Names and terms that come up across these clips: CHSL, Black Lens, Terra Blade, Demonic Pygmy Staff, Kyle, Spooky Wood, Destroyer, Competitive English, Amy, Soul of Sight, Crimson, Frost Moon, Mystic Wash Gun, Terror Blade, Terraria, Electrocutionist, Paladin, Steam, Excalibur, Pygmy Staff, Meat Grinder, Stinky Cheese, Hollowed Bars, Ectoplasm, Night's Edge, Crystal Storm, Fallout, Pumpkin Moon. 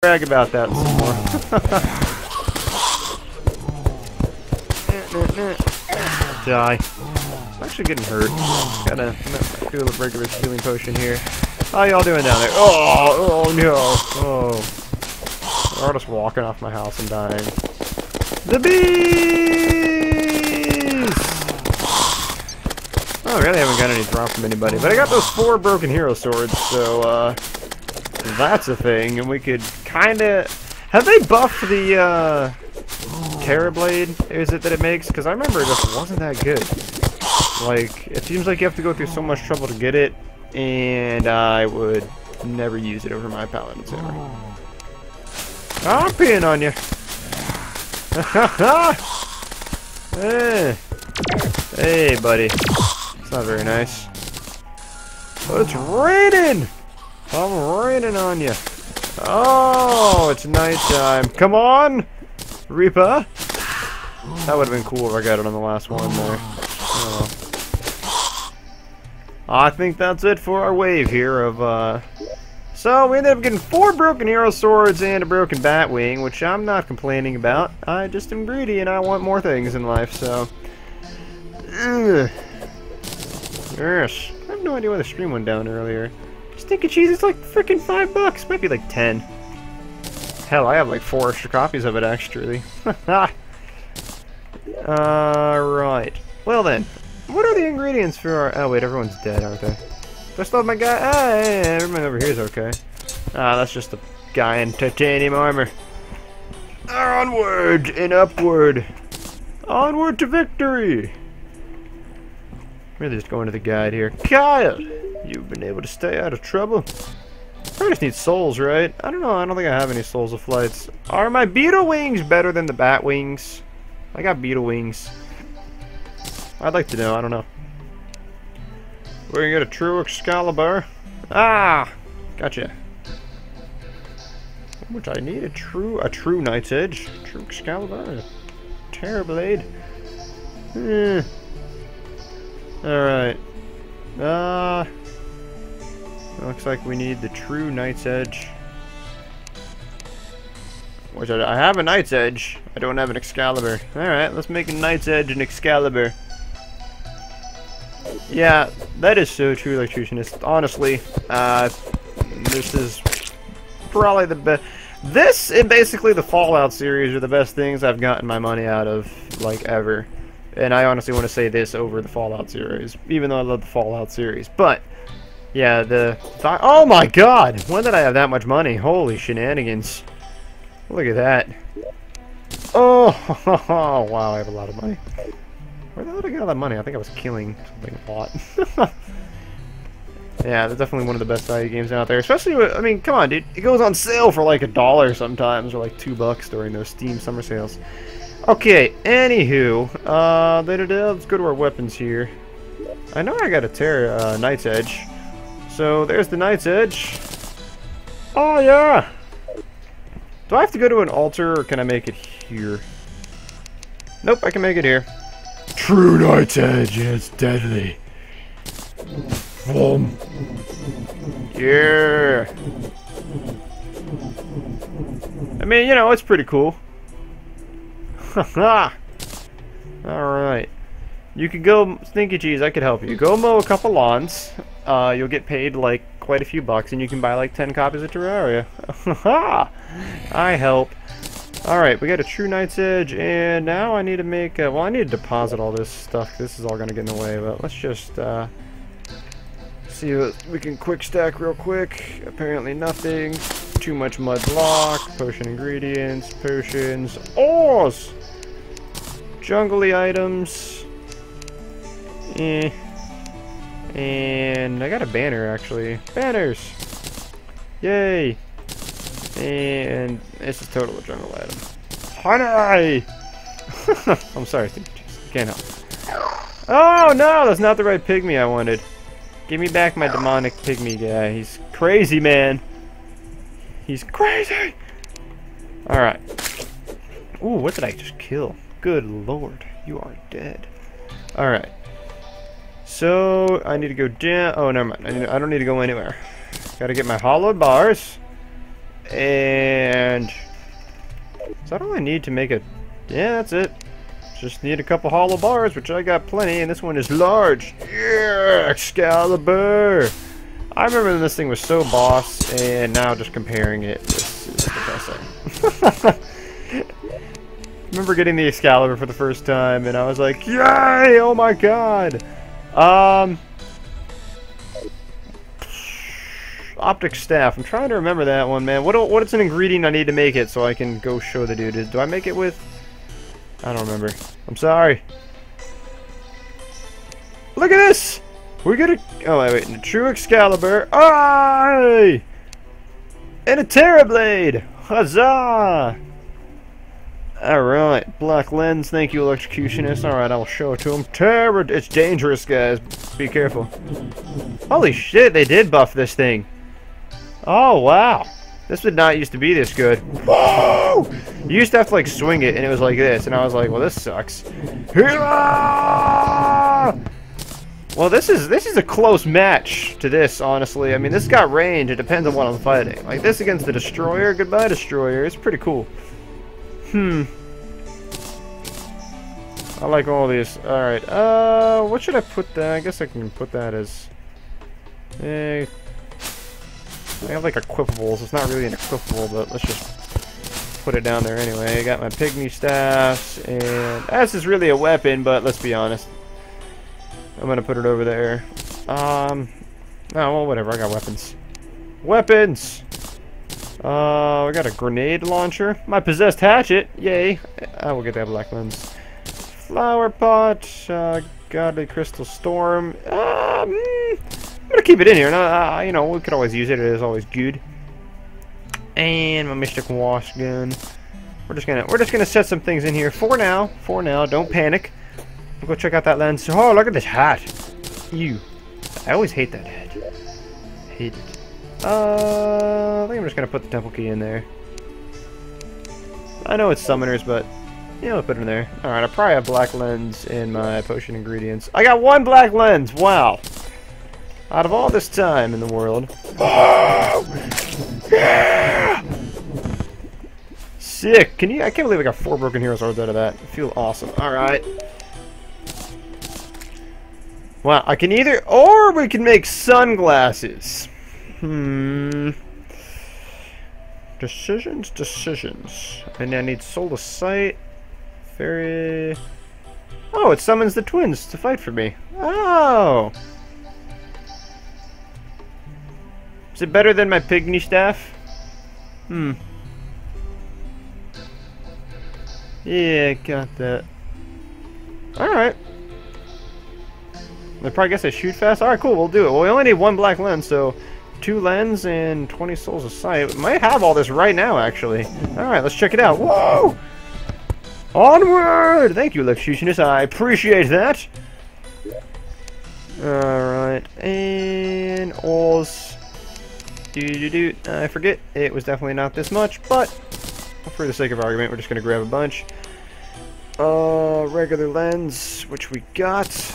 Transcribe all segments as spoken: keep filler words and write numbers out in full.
brag about that some more. Die. I'm actually getting hurt. Gotta do a regular healing potion here. How y'all doing down there? Oh, oh no. Oh. They're all just walking off my house and dying. The bees! Oh, I really haven't got any drop from anybody. But I got those four broken hero swords, so, uh... that's a thing, and we could kinda... Have they buffed the, uh... Terra Blade, is it that it makes? Because I remember it just wasn't that good. Like, it seems like you have to go through so much trouble to get it, and I would never use it over my Paladin ever. I'm peeing on you! Hey. Hey, buddy. It's not very nice. Oh, it's raining! I'm raining on you. Oh, it's nighttime. Come on! Reaper! That would have been cool if I got it on the last one there. Oh. I think that's it for our wave here of, uh... so, we ended up getting four broken hero swords and a broken bat wing, which I'm not complaining about. I just am greedy and I want more things in life, so... Ugh. Yes. I have no idea why the stream went down earlier. Stinky Cheese is like freaking five bucks! Might be like ten. Hell, I have like four extra copies of it, actually. Alright. Well then, what are the ingredients for our... Oh wait, everyone's dead, aren't they? Do I still have my guy? Ah, hey, everyone over here is okay. Ah, that's just the guy in titanium armor. Onward and upward. Onward to victory! Really just going to the guide here. Kyle! You've been able to stay out of trouble. I just need souls, right? I don't know, I don't think I have any souls of flights. Are my beetle wings better than the bat wings? I got beetle wings. I'd like to know, I don't know. We're gonna get a true Excalibur. Ah! Gotcha. Which I need a true a true Night's Edge. True Excalibur. Terror Blade. Eh. Alright. Uh Looks like we need the true Night's Edge. Which I, I have a Night's Edge. I don't have an Excalibur. Alright, let's make a Night's Edge and Excalibur. Yeah, that is so true, Electrocutionist. Honestly, uh, this is probably the best. This and basically the Fallout series are the best things I've gotten my money out of, like, ever. And I honestly want to say this over the Fallout series, even though I love the Fallout series. But... yeah, the... Th oh my god! When did I have that much money? Holy shenanigans. Look at that. Oh, wow, I have a lot of money. Where the hell did I get all that money? I think I was killing something a lot. Yeah, that's definitely one of the best value games out there. Especially, with, I mean, come on, dude. It goes on sale for like a dollar sometimes, or like two bucks during those Steam summer sales. Okay, anywho. Uh, let's go to our weapons here. I know I got a Terra uh, Knight's Edge. So, there's the Night's Edge. Oh, yeah! Do I have to go to an altar, or can I make it here? Nope, I can make it here. True Night's Edge is deadly. Boom. Yeah! I mean, you know, it's pretty cool. Haha! Alright. You could go, Stinky Cheese, I could help you. Go mow a couple lawns. Uh, you'll get paid like quite a few bucks, and you can buy like ten copies of Terraria. I help. All right, we got a true Night's Edge, and now I need to make. A, well, I need to deposit all this stuff. This is all gonna get in the way, but let's just uh, see what we can quick stack real quick. Apparently nothing. Too much mud block. Potion ingredients. Potions. Ores. Jungly items. Eh. And I got a banner actually. Banners! Yay! And this is total a jungle item. Honey! I'm sorry, can't help. Oh no, that's not the right pygmy I wanted. Give me back my demonic pygmy guy. He's crazy, man. He's crazy! Alright. Ooh, what did I just kill? Good lord, you are dead. Alright. So, I need to go down. Oh, never mind. I, need, I don't need to go anywhere. Gotta get my hollowed bars. And orange. So I don't really need to make a... Yeah, that's it. Just need a couple hollow bars, which I got plenty, and this one is large. Yeah, Excalibur! I remember when this thing was so boss, and now just comparing it, this is depressing. I remember getting the Excalibur for the first time, and I was like, yay! Oh my god! Um... Optic Staff. I'm trying to remember that one, man. What What's an ingredient I need to make it so I can go show the dude? Do I make it with... I don't remember. I'm sorry. Look at this! We get a... Oh, wait, wait. A true Excalibur. Aye! And a Terra Blade! Huzzah! Alright, Black Lens, thank you, Electrocutionist. Alright, I'll show it to him. Terror! It's dangerous, guys. Be careful. Holy shit, they did buff this thing. Oh, wow. This did not used to be this good. Whoa! You used to have to, like, swing it, and it was like this. And I was like, well, this sucks. Well, this is this is a close match to this, honestly. I mean, this got range. It depends on what I'm fighting. Like, this against the Destroyer. Goodbye, Destroyer. It's pretty cool. Hmm. I like all these. Alright, uh, what should I put that? I guess I can put that as... Eh, I have like equipables. It's not really an equipable, but let's just put it down there anyway. I got my pygmy staffs, and... This is really a weapon, but let's be honest. I'm gonna put it over there. Um, oh, well, whatever. I got weapons. Weapons! Uh, we got a grenade launcher. My possessed hatchet. Yay. I will get that black lens. Flower pot. Uh, godly crystal storm. Uh, mm, I'm gonna keep it in here. Uh, you know, we could always use it. It is always good. And my mystic wash gun. We're just gonna we're just gonna set some things in here for now. For now, don't panic. We'll go check out that lens. Oh, look at this hat. Ew. I always hate that hat. Hate it. Uh, I think I'm just gonna put the temple key in there. I know it's summoners, but yeah, I'll put it in there. Alright, I probably have black lens in my potion ingredients. I got one black lens! Wow! Out of all this time in the world. Oh! Yeah! Sick! Can you? I can't believe I got four broken hero swords out of that. I feel awesome. Alright. Wow, I can either... Or we can make sunglasses! Hmm. Decisions, decisions. And I need Soul of Sight. Very. Oh, it summons the twins to fight for me. Oh. Is it better than my pygmy staff? Hmm. Yeah, got that. Alright. I probably guess I shoot fast. Alright, cool, we'll do it. Well, we only need one black lens, so. Two lens and twenty souls of sight. We might have all this right now, actually. Alright, let's check it out. Whoa! Onward! Thank you, Electrocutionist. I appreciate that. Alright, and alls. Do do do. I forget. It was definitely not this much, but for the sake of argument, we're just gonna grab a bunch. Uh, regular lens, which we got.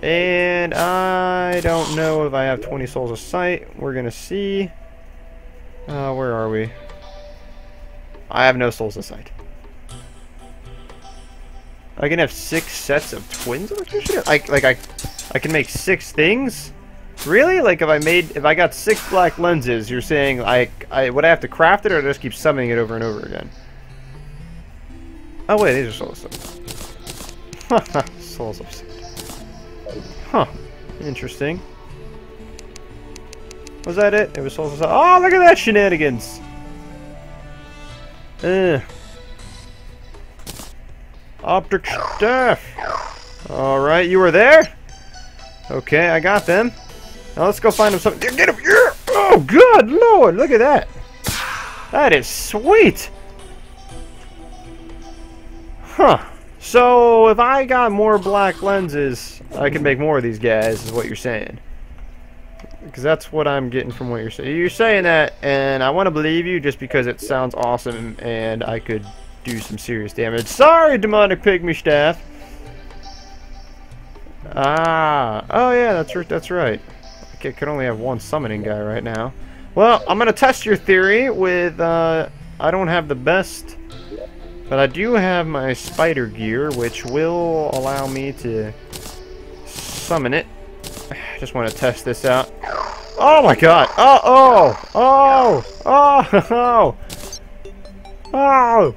And I don't know if I have twenty souls of sight. We're gonna see. Uh, where are we? I have no souls of sight. I can have six sets of twins. I like I, I can make six things. Really? Like if I made, if I got six black lenses, you're saying I, I would I have to craft it or just keep summoning it over and over again? Oh wait, these are souls of sight. Souls of sight. Huh. Interesting. Was that it? It was also... Oh, look at that shenanigans! Eh. Optic staff! Alright, you were there? Okay, I got them. Now let's go find them something. Get him! Yeah! Oh, good lord! Look at that! That is sweet! Huh. So, if I got more black lenses, I can make more of these guys, is what you're saying. Because that's what I'm getting from what you're saying. You're saying that, and I want to believe you just because it sounds awesome, and I could do some serious damage. Sorry, Demonic Pygmy Staff! Ah, oh yeah, that's, that's right. I could only have one summoning guy right now. Well, I'm going to test your theory with... Uh, I don't have the best, but I do have my spider gear, which will allow me to summon it. I just want to test this out. Oh my god! Oh! Oh! Oh! Oh! Oh! Oh!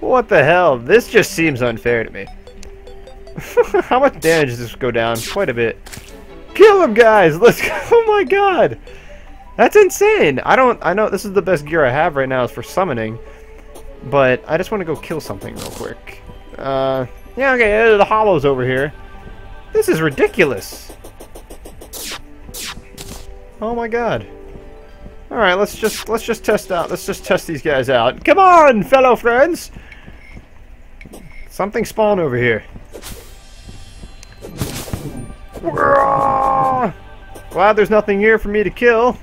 What the hell? This just seems unfair to me. How much damage does this go down? Quite a bit. Kill him, guys! Let's go! Oh my god! That's insane! I don't... I know this is the best gear I have right now is for summoning, but I just want to go kill something real quick. Uh... Yeah, okay, the hollow's over here. This is ridiculous! Oh my god. Alright, let's just... let's just test out... let's just test these guys out. Come on, fellow friends! Something spawned over here. Glad there's nothing here for me to kill.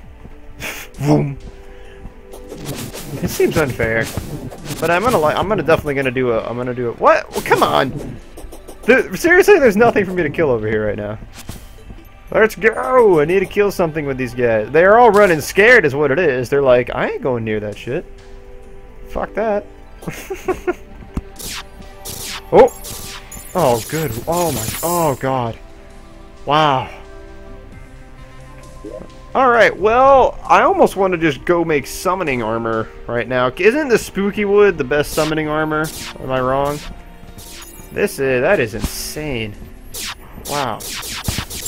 Boom. It seems unfair, but I'm gonna like. I'm gonna definitely gonna do a. I'm gonna do a. What? Well, come on. There, seriously, there's nothing for me to kill over here right now. Let's go. I need to kill something with these guys. They are all running scared, is what it is. They're like, I ain't going near that shit. Fuck that. Oh. Oh, good. Oh my. Oh god. Wow. Alright, well, I almost want to just go make summoning armor right now. Isn't the Spooky Wood the best summoning armor? Am I wrong? This is... that is insane. Wow.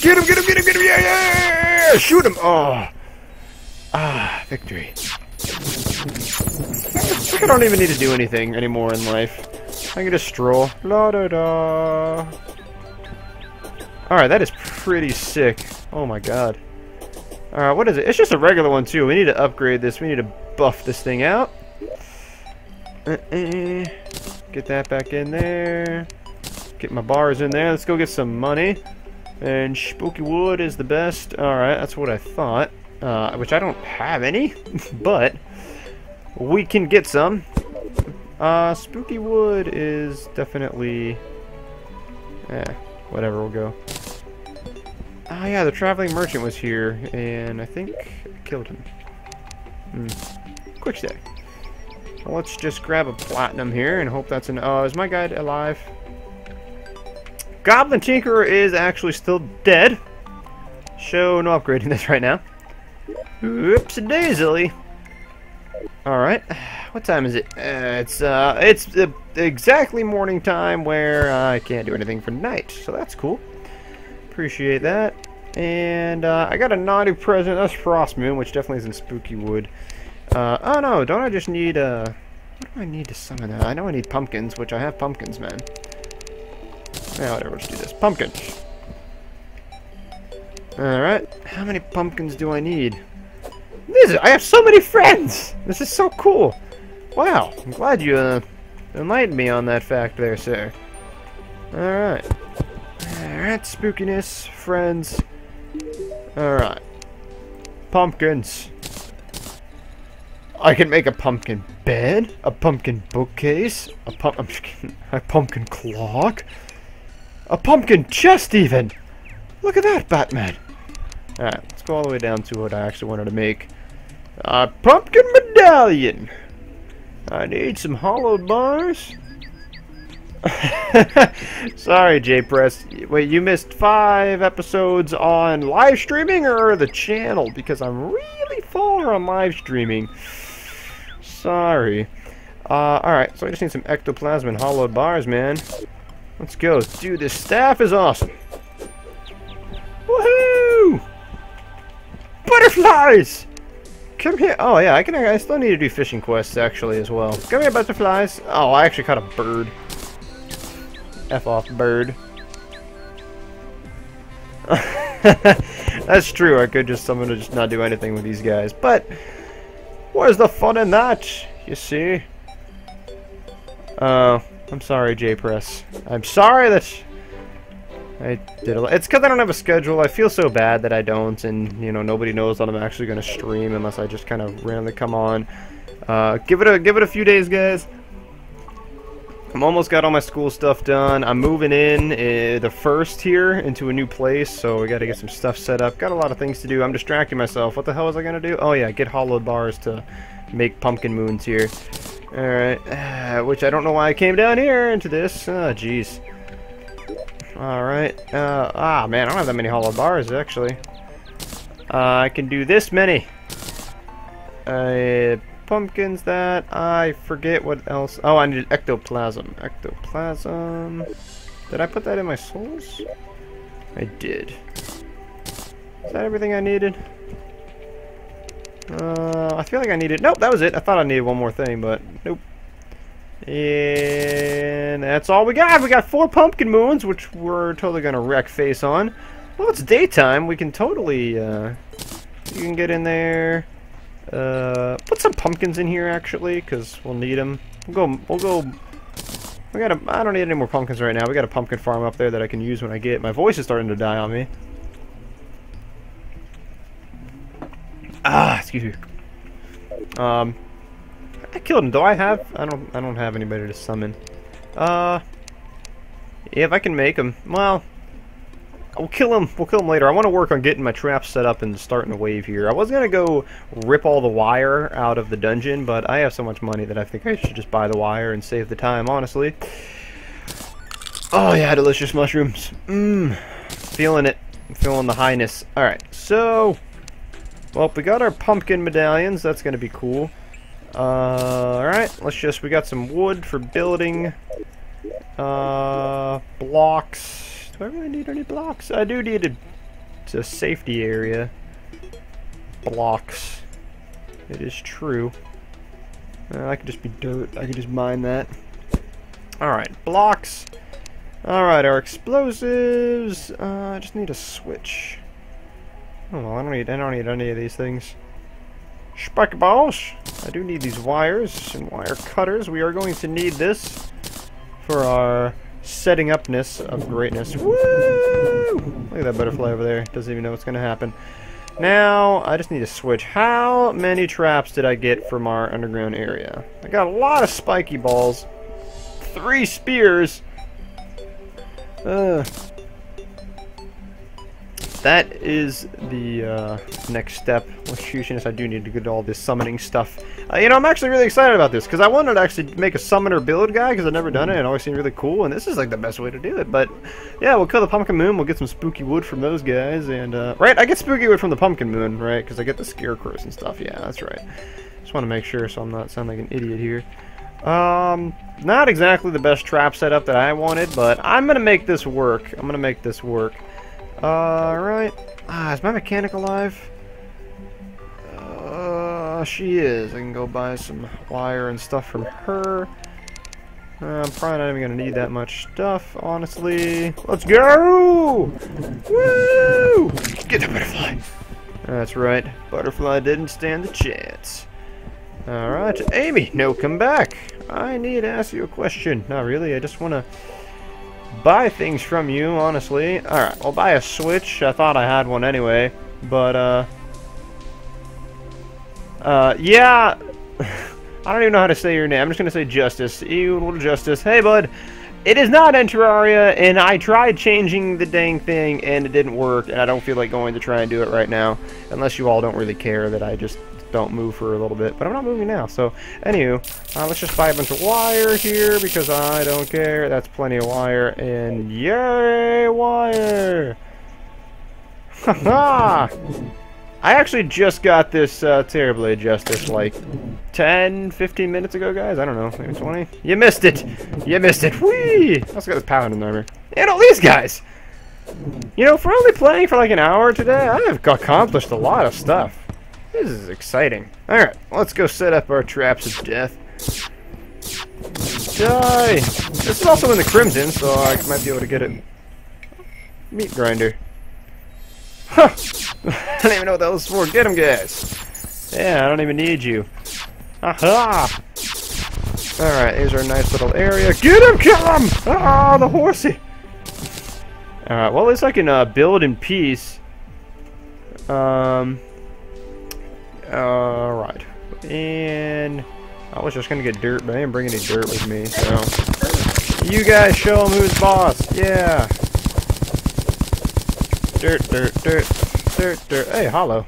Get him, get him, get him, get him! Yeah, yeah, yeah! Shoot him! Oh! Ah, victory. I don't even need to do anything anymore in life. I can just stroll. La-da-da! Alright, that is pretty sick. Oh my god. Alright, what is it? It's just a regular one, too. We need to upgrade this. We need to buff this thing out. Uh-uh. Get that back in there. Get my bars in there. Let's go get some money. And Spooky Wood is the best. Alright, that's what I thought. Uh, which I don't have any. But we can get some. Uh, Spooky Wood is definitely... eh, whatever, we'll go. Ah, yeah, the traveling merchant was here, and I think I killed him. Mm. Quick stay. Well, let's just grab a platinum here and hope that's an... oh, is my guide alive? Goblin Tinkerer is actually still dead. So, no upgrading this right now. Oops-a-daisily. Alright. What time is it? Uh, it's uh, it's uh, exactly morning time where uh, I can't do anything for night, so that's cool. Appreciate that. And uh, I got a naughty present. That's Frost Moon, which definitely isn't Spooky Wood. Uh, oh no, don't I just need uh, what do I need to summon that? I know I need pumpkins, which I have pumpkins, man. Yeah, whatever, let's do this. Pumpkins. Alright, how many pumpkins do I need? This is, I have so many friends! This is so cool! Wow, I'm glad you uh, enlightened me on that fact there, sir. Alright. Alright, spookiness, friends. Alright. Pumpkins. I can make a pumpkin bed, a pumpkin bookcase, a, pump I'm just kidding, a pumpkin clock, a pumpkin chest even! Look at that, Batman! Alright, let's go all the way down to what I actually wanted to make. A pumpkin medallion! I need some hollowed bars. Sorry, J Press. Wait, you missed five episodes on live streaming or the channel? Because I'm really far on live streaming. Sorry. Uh, Alright, so I just need some ectoplasm and hollowed bars, man. Let's go. Dude, this staff is awesome. Woohoo! Butterflies! Come here. Oh, yeah, I can. I still need to do fishing quests, actually, as well. Come here, butterflies. Oh, I actually caught a bird. F off, bird. That's true, I could just summon to just not do anything with these guys, but where's the fun in that, you see? Uh, I'm sorry, J Press. I'm sorry that I did a lot. It's because I don't have a schedule. I feel so bad that I don't, and, you know, nobody knows that I'm actually going to stream unless I just kind of randomly come on. Uh, give it a, give it a few days, guys. I'm almost got all my school stuff done. I'm moving in uh, the first here into a new place, so we got to get some stuff set up. Got a lot of things to do. I'm distracting myself. What the hell was I going to do? Oh, yeah, get hollowed bars to make Pumpkin Moons here. Alright, uh, which I don't know why I came down here into this. Oh, jeez. Alright, uh, ah, man, I don't have that many Hollowed Bars, actually. Uh, I can do this many. Uh, pumpkins that, I forget what else. Oh, I needed Ectoplasm. Ectoplasm. Did I put that in my souls? I did. Is that everything I needed? Uh, I feel like I needed... Nope, that was it. I thought I needed one more thing, but nope. And that's all we got. We got four Pumpkin Moons, which we're totally going to wreck face on. Well, it's daytime. We can totally... Uh, you can get in there. Uh, put some pumpkins in here, actually, because we'll need them. We'll go... We'll go... We got a, I don't need any more pumpkins right now. We got a pumpkin farm up there that I can use when I get... My voice is starting to die on me. Ah, excuse me. Um, I killed him. Do I have? I don't. I don't have anybody to summon. Uh, yeah, if I can make him, well, we'll kill him. We'll kill him later. I want to work on getting my traps set up and starting a wave here. I was gonna go rip all the wire out of the dungeon, but I have so much money that I think I should just buy the wire and save the time, honestly. Oh yeah, delicious mushrooms. Mmm, feeling it. I'm feeling the highness. All right, so. Well, we got our pumpkin medallions. That's going to be cool. Uh, Alright, let's just... We got some wood for building. Uh, blocks. Do I really need any blocks? I do need a, it's a safety area. Blocks. It is true. Uh, I could just be dirt. I could just mine that. Alright, blocks. Alright, our explosives. Uh, I just need a switch. Oh, well, I don't need I don't need any of these things. Spike balls. I do need these wires and wire cutters. We are going to need this for our setting upness of greatness. Woo! Look at that butterfly over there. Doesn't even know what's going to happen. Now I just need to switch. How many traps did I get from our underground area? I got a lot of spiky balls. Three spears. Ugh. That is the uh, next step. Electrocutionist, I do need to get all this summoning stuff. Uh, you know, I'm actually really excited about this because I wanted to actually make a summoner build guy because I've never done it and it always seemed really cool. And this is like the best way to do it. But yeah, we'll kill the Pumpkin Moon. We'll get some Spooky Wood from those guys. And uh, right, I get Spooky Wood from the Pumpkin Moon, right? Because I get the scarecrows and stuff. Yeah, that's right. Just want to make sure so I'm not sounding like an idiot here. Um, not exactly the best trap setup that I wanted, but I'm gonna make this work. I'm gonna make this work. Alright. Ah, is my mechanic alive? Uh, she is. I can go buy some wire and stuff from her. Uh, I'm probably not even going to need that much stuff, honestly. Let's go! Woo! Get the butterfly! That's right. Butterfly didn't stand a chance. Alright. Amy, no, come back. I need to ask you a question. Not really. I just want to... buy things from you, honestly. Alright, I'll buy a switch. I thought I had one anyway, but uh... Uh, yeah... I don't even know how to say your name. I'm just gonna say Justice. You little Justice. Hey, bud! It is not in Terraria, and I tried changing the dang thing, and it didn't work, and I don't feel like going to try and do it right now. Unless you all don't really care that I just don't move for a little bit. But I'm not moving now, so... Anywho, uh, let's just buy a bunch of wire here, because I don't care. That's plenty of wire, and... Yay, wire! Haha! I actually just got this uh, Terra Blade Justice, like... ten, fifteen minutes ago, guys? I don't know, maybe twenty? You missed it! You missed it! Whee! I also got this Paladin armor. And all these guys! You know, for only playing for like an hour today, I have accomplished a lot of stuff. This is exciting. Alright, let's go set up our traps of death. Die! This is also in the Crimson, so I might be able to get it. Meat Grinder. Huh! I don't even know what that was for. Get him, guys! Yeah, I don't even need you. Aha! Alright, here's our nice little area. Get him! Kill him! Ah, the horsey! Alright, well, at least I can uh, build in peace. Um... Alright. And... I was just gonna get dirt, but I didn't bring any dirt with me, so... You guys show them who's boss! Yeah! Dirt, dirt, dirt, dirt, dirt. Hey, Hollow.